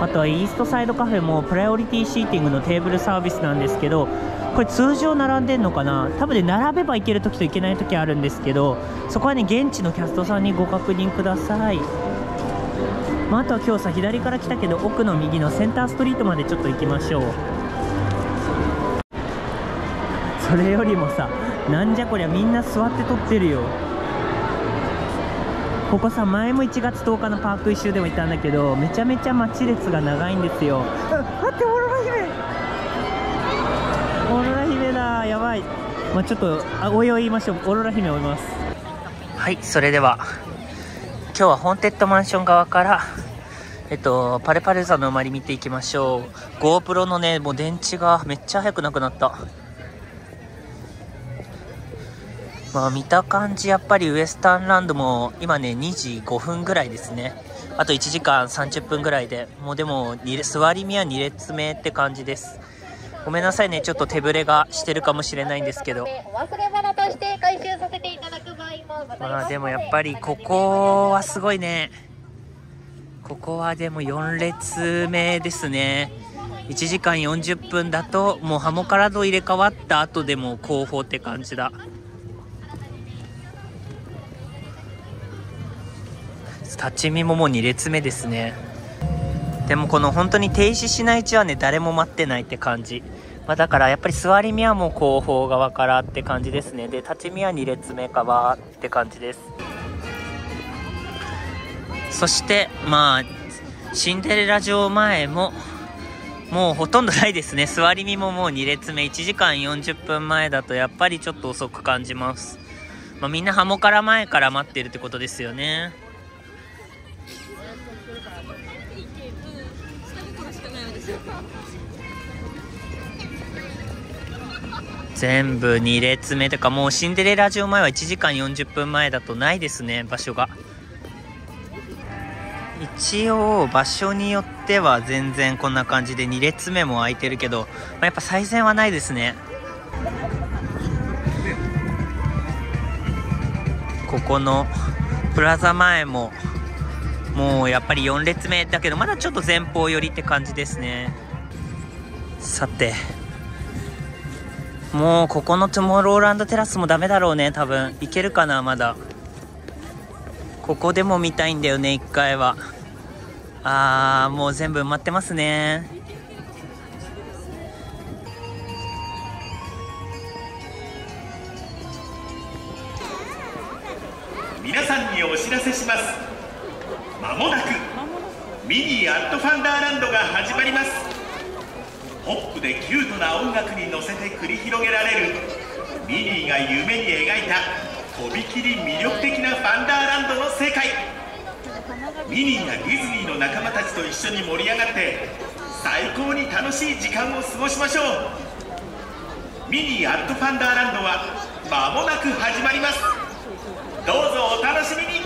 あとはイーストサイドカフェもプライオリティシーティングのテーブルサービスなんですけど、これ通常並んでんのかな、多分ね並べば行ける時と行けない時あるんですけど、そこはね現地のキャストさんにご確認ください。まあ、あとは今日さ左から来たけど奥の右のセンターストリートまでちょっと行きましょう。それよりもさなんじゃこりゃみんな座って撮ってるよ。ここさ前も1月10日のパーク一周でも行ったんだけど、めちゃめちゃ待ち列が長いんですよ。あ待って、オーロラ姫だ、やばい。まあ、ちょっとおいおい言いましょう。オーロラ姫追います。はい、それでは今日はホーンテッドマンション側からパレパレザの埋まり見ていきましょう。 GoPro のねもう電池がめっちゃ速くなくなった。まあ見た感じやっぱりウエスタンランドも今ね2時5分ぐらいですね。あと1時間30分ぐらいでもうでも座り身は2列目って感じです。ごめんなさいねちょっと手ぶれがしてるかもしれないんですけど、まあでもやっぱりここはすごいね。ここはでも4列目ですね。1時間40分だともうハモカラド入れ替わった後でも後方って感じだ。立ち見ももう2列目ですね。でもこの本当に停止しないうちはね、誰も待ってないって感じ、まあ、だからやっぱり座り見はもう後方側からって感じですね。で立ち見は2列目側って感じです。そしてまあシンデレラ城前ももうほとんどないですね。座り見ももう2列目、1時間40分前だとやっぱりちょっと遅く感じます、まあ、みんなハモから前から待ってるってことですよね。全部2列目とか、もうシンデレラ城前は1時間40分前だとないですね、場所が。一応場所によっては全然こんな感じで2列目も空いてるけど、まあ、やっぱ最前はないですね。ここのプラザ前ももうやっぱり4列目だけど、まだちょっと前方寄りって感じですね。さてもうここのトゥモローランドテラスもダメだろうね、多分行けるかな。まだここでも見たいんだよね、1回は。あーもう全部埋まってますね。皆さんにお知らせします。まもなくミニー&ファンダーランドが始まります。ポップでキュートな音楽に乗せて繰り広げられるミニーが夢に描いたとびきり魅力的なファンダーランドの世界。ミニーがディズニーの仲間たちと一緒に盛り上がって最高に楽しい時間を過ごしましょう。ミニー&ファンダーランドは間もなく始まります。どうぞお楽しみに。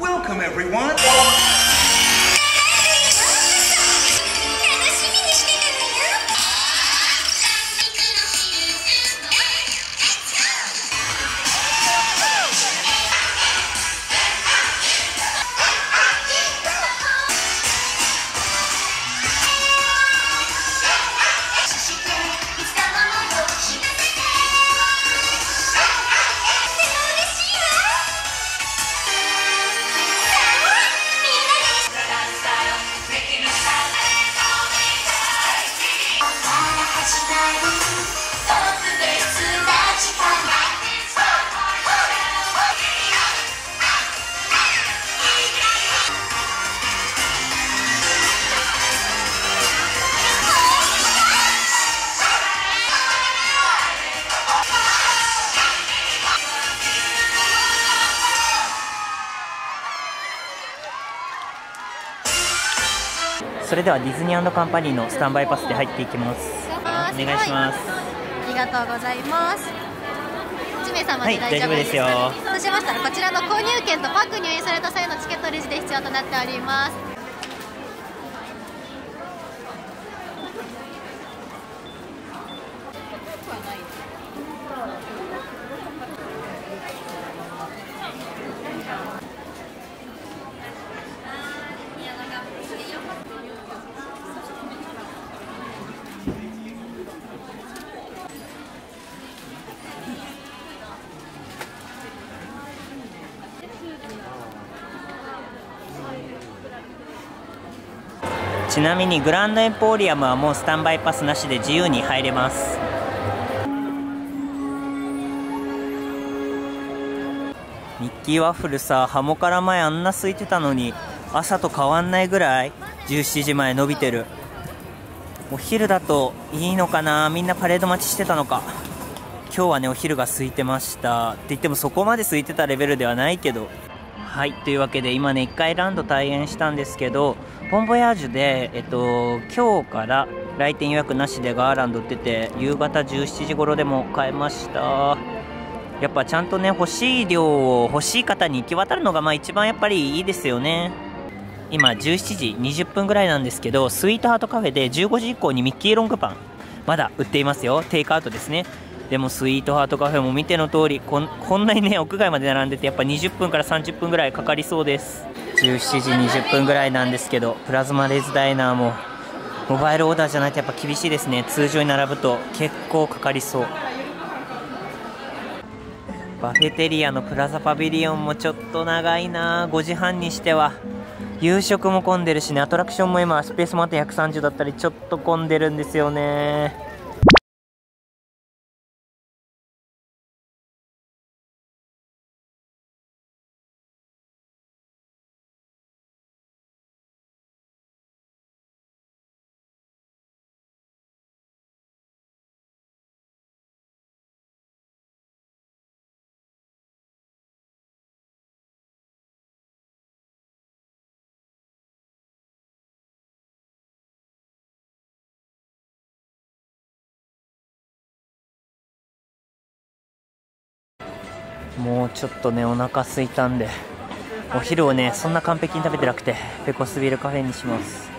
Welcome everyone! それではディズニー&カンパニーのスタンバイパスで入っていきます。お願いします。ありがとうございます。1名様で大丈夫ですよ。そうしましたらこちらの購入券とパーク入園された際のチケットレジで必要となっております。ちなみにグランドエンポリアムはもうスタンバイパスなしで自由に入れます。ミッキーワッフルさ、ハモから前あんな空いてたのに朝と変わんないぐらい17時前伸びてる。お昼だといいのかな、みんなパレード待ちしてたのか。今日はねお昼が空いてましたって言ってもそこまで空いてたレベルではないけど。はい、というわけで今ね1回ランド退園したんですけど、ボンボヤージュで、今日から来店予約なしでガーランド売ってて、夕方17時頃でも買えました。やっぱちゃんとね欲しい量を欲しい方に行き渡るのがまあ一番やっぱりいいですよね。今17時20分ぐらいなんですけど、スイートハートカフェで15時以降にミッキーロングパンまだ売っていますよ。テイクアウトですね。でもスイートハートカフェも見ての通りこんなにね屋外まで並んでてやっぱ20分から30分ぐらいかかりそうです。17時20分ぐらいなんですけど、プラズマレイズダイナーもモバイルオーダーじゃないとやっぱ厳しいですね。通常に並ぶと結構かかりそう。バフェテリアのプラザパビリオンもちょっと長いな、5時半にしては。夕食も混んでるしね。アトラクションも今スペースもあって130だったり、ちょっと混んでるんですよね。もうちょっとね、お腹空いたんで、お昼をねそんな完璧に食べてなくて、ペコスビルカフェにします。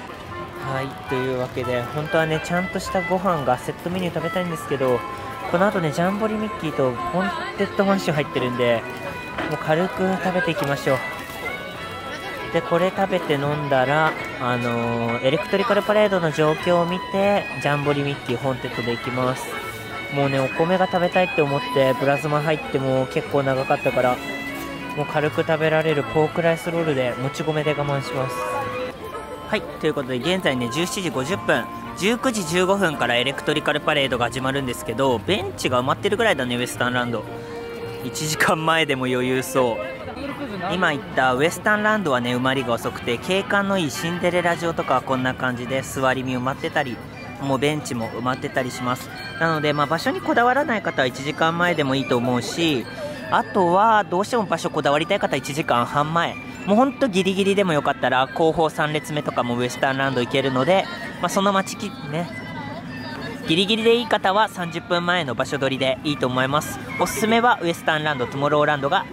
はい、というわけで本当はねちゃんとしたご飯がセットメニュー食べたいんですけど、この後ねジャンボリミッキーとホンテッドマンション入ってるんで、もう軽く食べていきましょう。でこれ食べて飲んだらエレクトリカルパレードの状況を見て、ジャンボリミッキーホンテッドでいきます。もうねお米が食べたいって思って、プラズマ入っても結構長かったから、もう軽く食べられるポークライスロールでもち米で我慢します。はい、ということで現在ね17時50分、19時15分からエレクトリカルパレードが始まるんですけど、ベンチが埋まってるぐらいだね。ウエスタンランド1時間前でも余裕そう。今言ったウエスタンランドはね埋まりが遅くて、景観のいいシンデレラ城とかはこんな感じで座り身埋まってたり、もうベンチも埋まってたりします。なので、場所にこだわらない方は1時間前でもいいと思うし、あとはどうしても場所こだわりたい方は1時間半前、もうほんとギリギリでもよかったら後方3列目とかもウエスタンランド行けるので、その待ちきねギリギリでいい方は30分前の場所取りでいいと思います。おすすめはウエスタンランド、トゥモローランドが、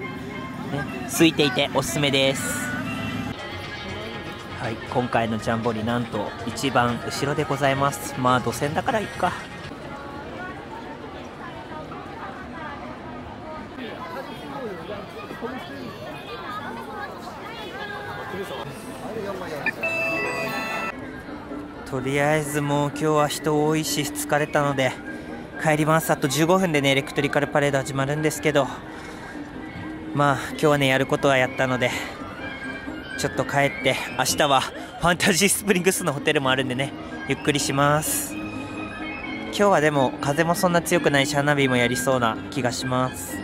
空いていておすすめです。はい、今回のジャンボリなんと一番後ろでございます。路線だからいっか。とりあえずもう今日は人多いし疲れたので帰ります。あと15分でねエレクトリカルパレード始まるんですけど、今日はねやることはやったので、ちょっと帰って明日はファンタジースプリングスのホテルもあるんでねゆっくりします。今日はでも風もそんな強くないし、花火もやりそうな気がします。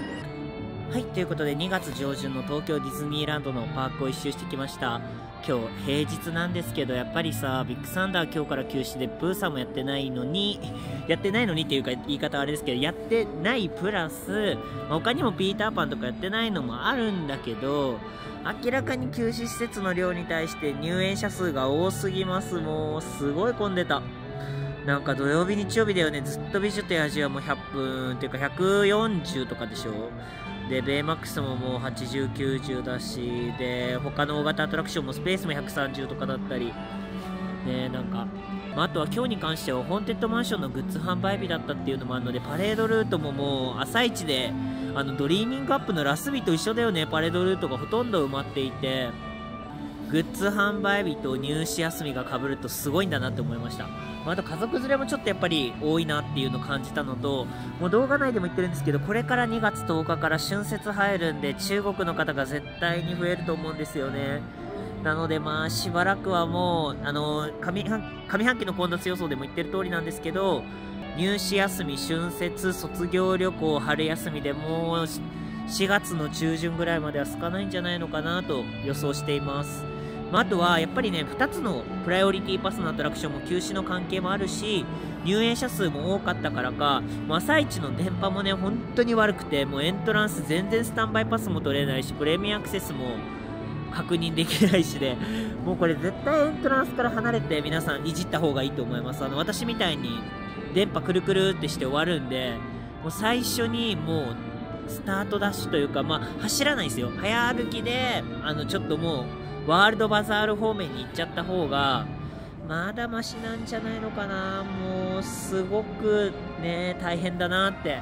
はい、ということで2月上旬の東京ディズニーランドのパークを一周してきました。今日平日なんですけど、やっぱりさビッグサンダー今日から休止で、ブーさんもやってないのにっていうか言い方はあれですけど、やってないプラス、他にもピーターパンとかやってないのもあるんだけど、明らかに休止施設の量に対して入園者数が多すぎます。もうすごい混んでた。なんか土曜日日曜日だよね、ずっと美女と野獣はもう100分っていうか140とかでしょ。でベイマックスももう80、90だし、で他の大型アトラクションもスペースも130とかだったりね。なんか、あとは今日に関してはホーンテッドマンションのグッズ販売日だったっていうのもあるので、パレードルートももう朝一でドリーミングアップのラス日と一緒だよね。パレードルートがほとんど埋まっていて、グッズ販売日と入試休みが被るとすごいんだなって思いました。あと家族連れもちょっとやっぱり多いなっていうのを感じたのと、もう動画内でも言ってるんですけど、これから2月10日から春節入るんで、中国の方が絶対に増えると思うんですよね。なのでしばらくはもう上半期の混雑予想でも言ってる通りなんですけど、入試休み、春節、卒業旅行、春休みでもう4月の中旬ぐらいまでは空かないんじゃないのかなと予想しています。あとはやっぱりね2つのプライオリティパスのアトラクションも休止の関係もあるし、入園者数も多かったからか、朝一の電波もね本当に悪くて、もうエントランス全然スタンバイパスも取れないし、プレミアアクセスも確認できないしで、もうこれ絶対エントランスから離れて皆さんいじった方がいいと思います。私みたいに電波くるくるってして終わるんで、もう最初にもうスタートダッシュというか、走らないですよ。早歩きでちょっともうワールドバザール方面に行っちゃった方がまだマシなんじゃないのかな。もうすごくね大変だなって。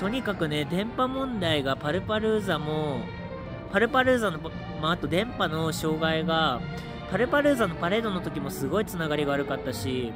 とにかくね電波問題がパルパルーザの、あと電波の障害がパルパルーザのパレードの時もすごいつながりが悪かったし、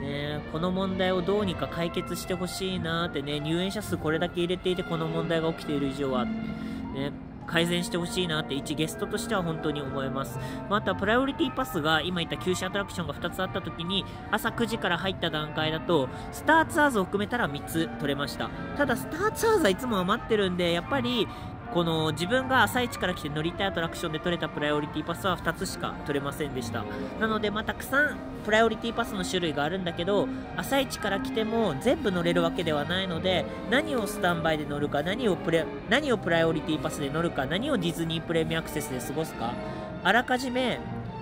ね、この問題をどうにか解決してほしいなーってね、入園者数これだけ入れていてこの問題が起きている以上は、ね、改善してほしいなって一ゲストとしては本当に思います。またプライオリティパスが今言った休止アトラクションが2つあった時に朝9時から入った段階だとスターツアーズを含めたら3つ取れました。ただスターツアーズはいつも余ってるんで、やっぱりこの自分が朝一から来て乗りたいアトラクションで取れたプライオリティパスは2つしか取れませんでした。なので、まあ、たくさんプライオリティパスの種類があるんだけど、朝一から来ても全部乗れるわけではないので、何をスタンバイで乗るか、何をプライオリティパスで乗るか、何をディズニープレミアアクセスで過ごすか、あらかじめ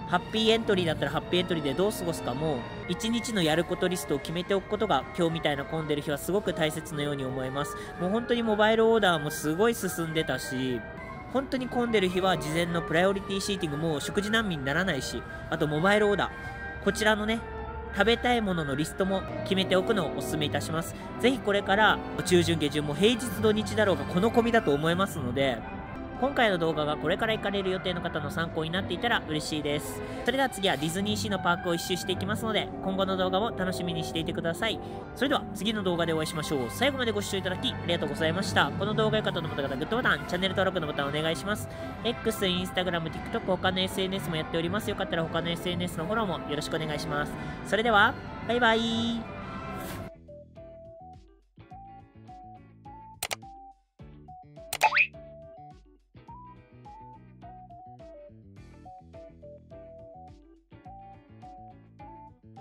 ハッピーエントリーだったらハッピーエントリーでどう過ごすかも1日のやることリストを決めておくことが、今日みたいな混んでる日はすごく大切なように思います。もう本当にモバイルオーダーもすごい進んでたし、本当に混んでる日は事前のプライオリティシーティングも食事難民にならないし、あとモバイルオーダー、こちらのね、食べたいもののリストも決めておくのをお勧めいたします。ぜひこれから中旬下旬も平日土日だろうがこの混みだと思いますので、今回の動画がこれから行かれる予定の方の参考になっていたら嬉しいです。それでは次はディズニーシーのパークを一周していきますので、今後の動画も楽しみにしていてください。それでは次の動画でお会いしましょう。最後までご視聴いただきありがとうございました。この動画が良かったと思った方、グッドボタン、チャンネル登録のボタンお願いします。X、Instagram、TikTok、他の SNS もやっております。よかったら他の SNS のフォローもよろしくお願いします。それでは、バイバイ。